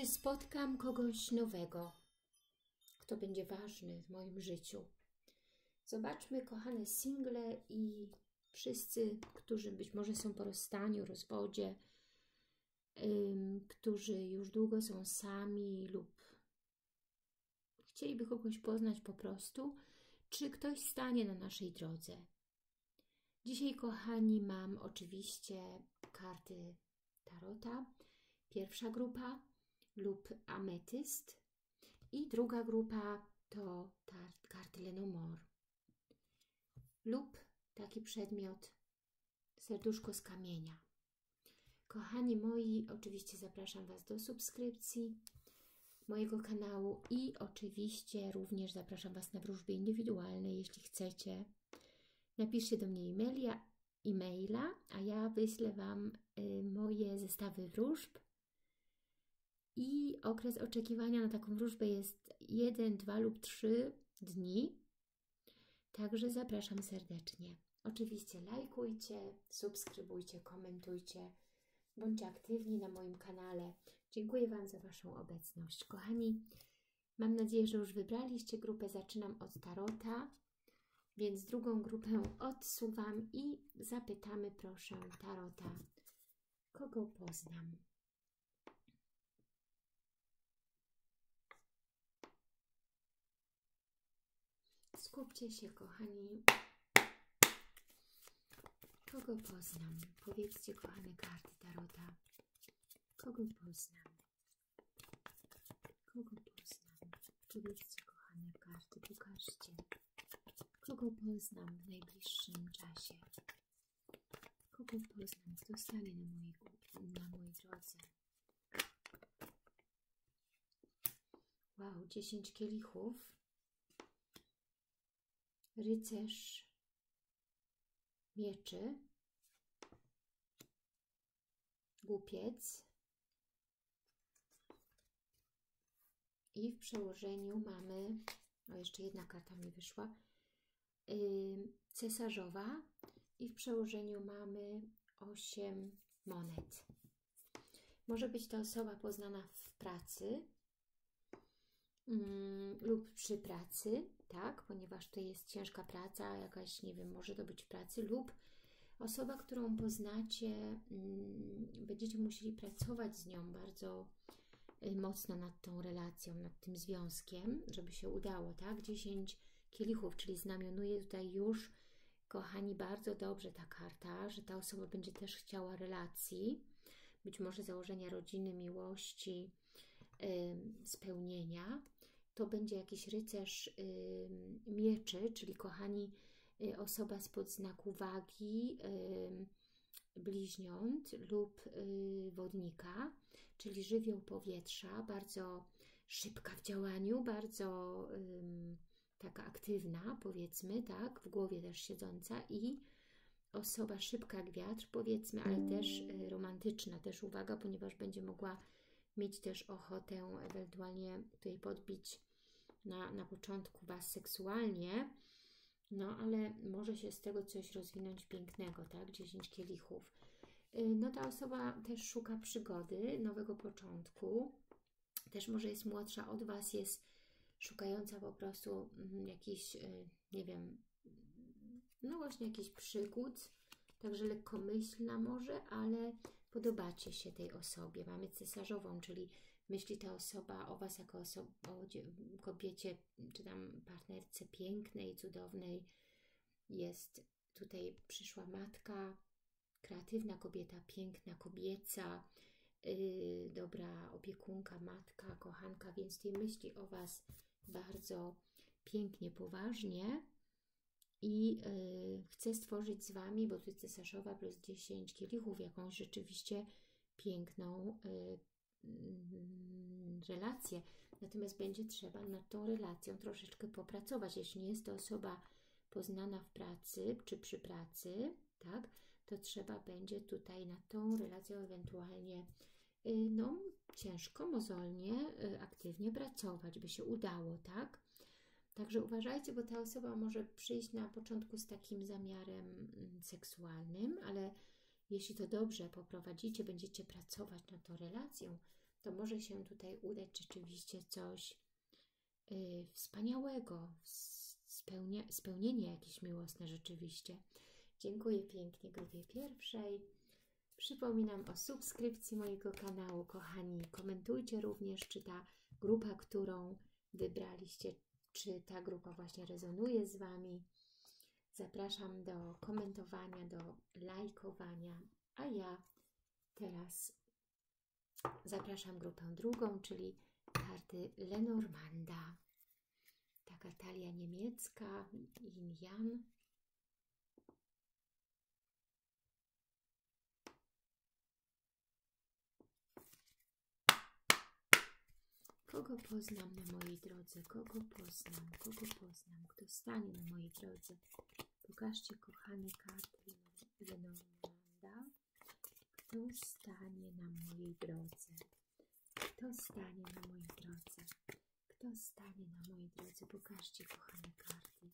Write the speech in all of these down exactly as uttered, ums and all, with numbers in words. czy spotkam kogoś nowego, kto będzie ważny w moim życiu. Zobaczmy, kochane single i wszyscy, którzy być może są po rozstaniu, rozwodzie, ym, którzy już długo są sami lub chcieliby kogoś poznać po prostu, czy ktoś stanie na naszej drodze. Dzisiaj, kochani, mam oczywiście karty tarota. Pierwsza grupa lub ametyst i druga grupa to karty Lenomor lub taki przedmiot serduszko z kamienia. Kochani moi, oczywiście zapraszam Was do subskrypcji mojego kanału i oczywiście również zapraszam Was na wróżby indywidualne, jeśli chcecie. Napiszcie do mnie e-maila, e-maila, a ja wyślę Wam moje zestawy wróżb. I okres oczekiwania na taką wróżbę jest jeden, dwa lub trzy dni. Także zapraszam serdecznie. Oczywiście lajkujcie, subskrybujcie, komentujcie. Bądźcie aktywni na moim kanale. Dziękuję Wam za Waszą obecność. Kochani, mam nadzieję, że już wybraliście grupę. Zaczynam od tarota, więc drugą grupę odsuwam i zapytamy, proszę, tarota, kogo poznam. Skupcie się, kochani, kogo poznam? Powiedzcie, kochane karty tarota, kogo poznam? Kogo poznam? Powiedzcie, kochane karty, pokażcie, kogo poznam w najbliższym czasie? Kogo poznam? Kto stanie na mojej, na mojej drodze? Wow, dziesięć kielichów. Rycerz mieczy, głupiec i w przełożeniu mamy, o, jeszcze jedna karta mi wyszła, yy, cesarzowa i w przełożeniu mamy osiem monet. Może być to osoba poznana w pracy, Mm, lub przy pracy, tak, ponieważ to jest ciężka praca, jakaś, nie wiem, może to być w pracy, lub osoba, którą poznacie, mm, będziecie musieli pracować z nią bardzo y, mocno nad tą relacją, nad tym związkiem, żeby się udało, tak, dziesięć kielichów, czyli znamionuje tutaj już, kochani, bardzo dobrze ta karta, że ta osoba będzie też chciała relacji, być może założenia rodziny, miłości, y, spełnienia. To będzie jakiś rycerz y, mieczy, czyli kochani y, osoba spod znaku wagi, y, bliźniąt lub y, wodnika, czyli żywioł powietrza, bardzo szybka w działaniu, bardzo y, taka aktywna, powiedzmy, tak, w głowie też siedząca i osoba szybka jak wiatr, powiedzmy, ale też y, romantyczna, też uwaga, ponieważ będzie mogła mieć też ochotę ewentualnie tutaj podbić na, na początku Was seksualnie, no ale może się z tego coś rozwinąć pięknego, tak? dziesięć kielichów. No ta osoba też szuka przygody, nowego początku, też może jest młodsza od Was, jest szukająca po prostu jakichś, nie wiem, no właśnie jakichś przygód, także lekkomyślna może, ale podobacie się tej osobie. Mamy cesarzową, czyli myśli ta osoba o Was jako oso o kobiecie, czy tam partnerce pięknej, cudownej. Jest tutaj przyszła matka, kreatywna kobieta, piękna, kobieca, yy, dobra opiekunka, matka, kochanka, więc tej myśli o Was bardzo pięknie, poważnie. I y, chcę stworzyć z Wami, bo tu jest cesarzowa plus dziesięć kielichów, jakąś rzeczywiście piękną y, y, y, relację. Natomiast będzie trzeba nad tą relacją troszeczkę popracować. Jeśli nie jest to osoba poznana w pracy czy przy pracy, tak, to trzeba będzie tutaj nad tą relacją ewentualnie y, no, ciężko, mozolnie, y, aktywnie pracować, by się udało, tak? Także uważajcie, bo ta osoba może przyjść na początku z takim zamiarem seksualnym, ale jeśli to dobrze poprowadzicie, będziecie pracować nad tą relacją, to może się tutaj udać rzeczywiście coś yy, wspaniałego, spełnia, spełnienie jakieś miłosne rzeczywiście. Dziękuję pięknie grupie pierwszej. Przypominam o subskrypcji mojego kanału, kochani. Komentujcie również, czy ta grupa, którą wybraliście, czy ta grupa właśnie rezonuje z Wami. Zapraszam do komentowania, do lajkowania, a ja teraz zapraszam grupę drugą, czyli karty Lenormanda. Taka talia niemiecka, yin-yang. Kogo poznam na mojej drodze? Kogo poznam? Kogo poznam? Kto stanie na mojej drodze? Pokażcie, kochane karty Lenormanda. Kto stanie na mojej drodze? Kto stanie na mojej drodze? Kto stanie na mojej drodze? Pokażcie, kochane karty.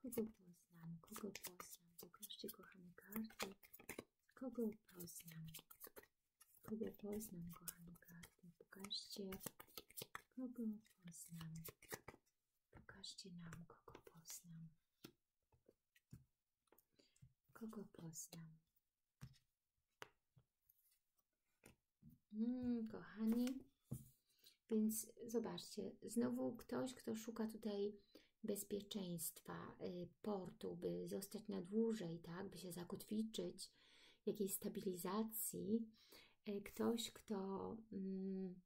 Kogo poznam? Kogo poznam? Pokażcie, kochane karty. Kogo poznam? Kogo poznam, kochane karty? Pokażcie. Kogo poznam? Pokażcie nam, kogo poznam. Kogo poznam? Mm, kochani, więc zobaczcie, znowu ktoś, kto szuka tutaj bezpieczeństwa, y, portu, by zostać na dłużej, tak, by się zakotwiczyć, jakiejś stabilizacji. Y, ktoś, kto... Mm,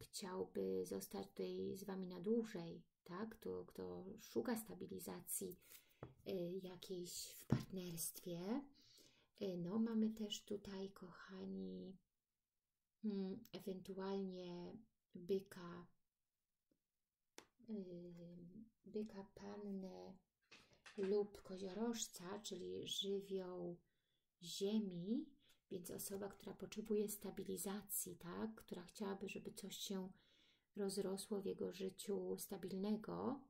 chciałby zostać tutaj z Wami na dłużej, tak? Kto, kto szuka stabilizacji y, jakiejś w partnerstwie. Y, no, mamy też tutaj, kochani, y, ewentualnie byka, y, byka pannę lub koziorożca, czyli żywioł ziemi. Więc osoba, która potrzebuje stabilizacji, tak? Która chciałaby, żeby coś się rozrosło w jego życiu stabilnego,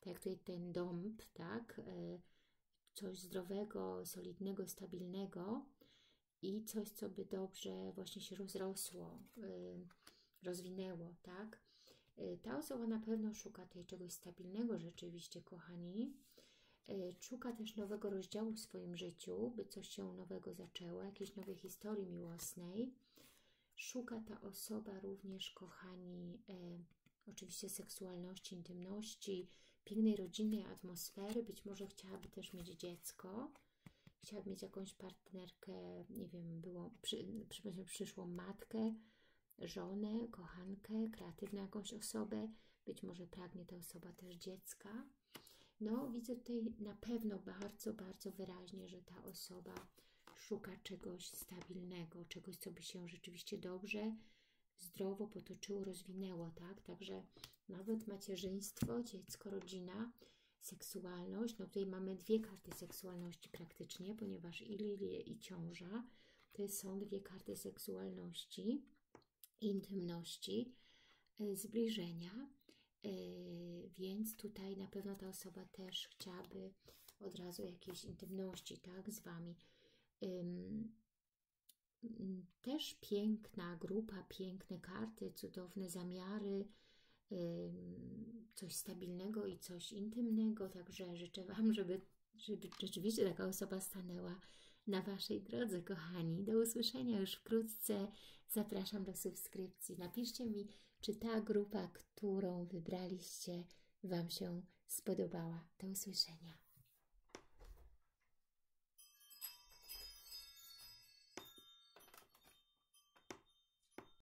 tak jak tutaj ten dąb, tak? Coś zdrowego, solidnego, stabilnego i coś, co by dobrze właśnie się rozrosło, rozwinęło, tak? Ta osoba na pewno szuka tutaj czegoś stabilnego rzeczywiście, kochani. Szuka też nowego rozdziału w swoim życiu, by coś się nowego zaczęło, jakiejś nowej historii miłosnej. Szuka ta osoba również, kochani, e, oczywiście seksualności, intymności, pięknej rodzinnej atmosfery. Być może chciałaby też mieć dziecko, chciałaby mieć jakąś partnerkę, nie wiem, było, przy, przy, przyszłą matkę, żonę, kochankę, kreatywną jakąś osobę. Być może pragnie ta osoba też dziecka. No, widzę tutaj na pewno bardzo, bardzo wyraźnie, że ta osoba szuka czegoś stabilnego, czegoś, co by się rzeczywiście dobrze, zdrowo potoczyło, rozwinęło, tak? Także nawet macierzyństwo, dziecko, rodzina, seksualność. No tutaj mamy dwie karty seksualności praktycznie, ponieważ i lilie, i ciąża to są dwie karty seksualności, intymności, zbliżenia. Yy, więc tutaj na pewno ta osoba też chciałaby od razu jakiejś intymności, tak, z Wami. Yy, też piękna grupa, piękne karty, cudowne zamiary, yy, coś stabilnego i coś intymnego, także życzę Wam, żeby, żeby rzeczywiście taka osoba stanęła na Waszej drodze, kochani. Do usłyszenia już wkrótce. Zapraszam do subskrypcji. Napiszcie mi, czy ta grupa, którą wybraliście, Wam się spodobała. Do usłyszenia.